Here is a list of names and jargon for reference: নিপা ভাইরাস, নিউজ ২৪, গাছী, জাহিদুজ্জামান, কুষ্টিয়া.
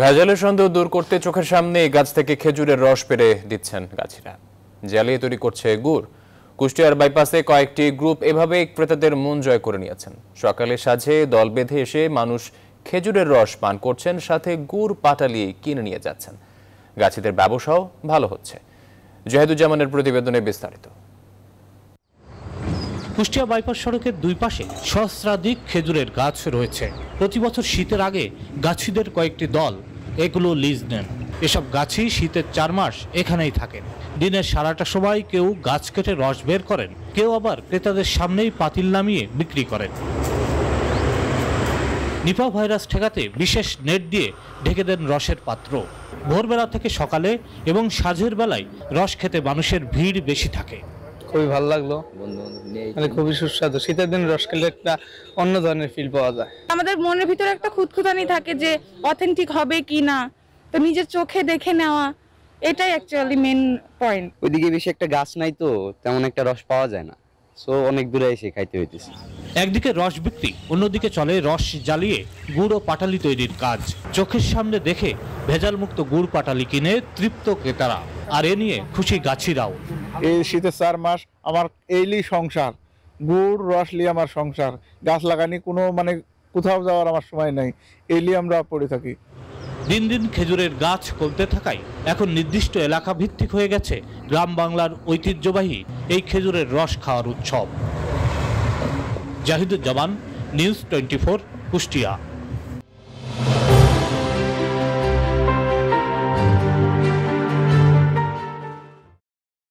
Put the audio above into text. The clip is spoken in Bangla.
ভেজালের সন্দেহ দূর করতে চোখের সামনে গাছ থেকে খেজুরের রস পেড়ে দিচ্ছেন গাছিরা। জালিয়ে তৈরি করছে গুড়। কুষ্টিয়ার বাইপাসে কয়েকটি গ্রুপ এভাবে ক্রেতাদের মন জয় করে নিয়েছেন। সকালে সাজে দল বেঁধে এসে মানুষ খেজুরের রস পান করছেন, সাথে গুড় পাটালি কিনে নিয়ে যাচ্ছেন। গাছিদের ব্যবসাও ভালো হচ্ছে। জাহিদুজ্জামানের প্রতিবেদনে বিস্তারিত। কুষ্টিয়া বাইপাস সড়কের দুই পাশে সহস্রাধিক খেজুরের গাছ রয়েছে। প্রতি বছর শীতের আগে গাছিদের কয়েকটি দল এগুলো লিজ নেন। এসব গাছি শীতের ৪ মাস এখানেই থাকেন। দিনের সারাটা সময় কেউ গাছ কেটে রস বের করেন, কেউ আবার ক্রেতাদের সামনেই পাতিল নামিয়ে বিক্রি করেন। নিপা ভাইরাস ঠেকাতে বিশেষ নেট দিয়ে ঢেকে দেন রসের পাত্র। ভোরবেলা থেকে সকালে এবং সাঁঝের বেলায় রস খেতে মানুষের ভিড় বেশি থাকে। খুবই ভালো লাগলো, মানে খুবই সুস্বাদু। শীতের দিন রস খেলে একটা অন্য ধরনের ফিল পাওয়া যায়। আমাদের মনের ভিতরে একটা খুঁতখুঁতানি থাকে যে অথেন্টিক হবে কি না, তো নিজের চোখে দেখে নেওয়া এটাই অ্যাকচুয়ালি মেইন পয়েন্ট। ওইদিকে বেশি একটা গাছ নাই, তো তেমন একটা রস পাওয়া যায় না, সো অনেক দূরে এসে খাইতে হইতেছে। একদিকে রস বিক্রি, অন্যদিকে চলে রস জ্বালিয়ে গুড় ও পাটালি তৈরির কাজ। চোখের সামনে দেখে ভেজাল মুক্ত গুড় পাটালি কিনে তৃপ্ত ক্রেতারা, আর এ নিয়ে খুশি গাছিরাও। এই শীতের ৪ মাস আমার এইলি সংসার, গুড় রস নিয়ে আমার সংসার। গাছ লাগানি কোনো মানে কোথাও যাওয়ার আমার সময় নাই, এইলি আমরা পড়ে থাকি। দিন দিন খেজুরের গাছ কমতে থাকায় এখন নির্দিষ্ট এলাকা ভিত্তিক হয়ে গেছে গ্রাম বাংলার ঐতিহ্যবাহী এই খেজুরের রস খাওয়ার উৎসব। জাহিদুজ্জামান, নিউজ 24, কুষ্টিয়া।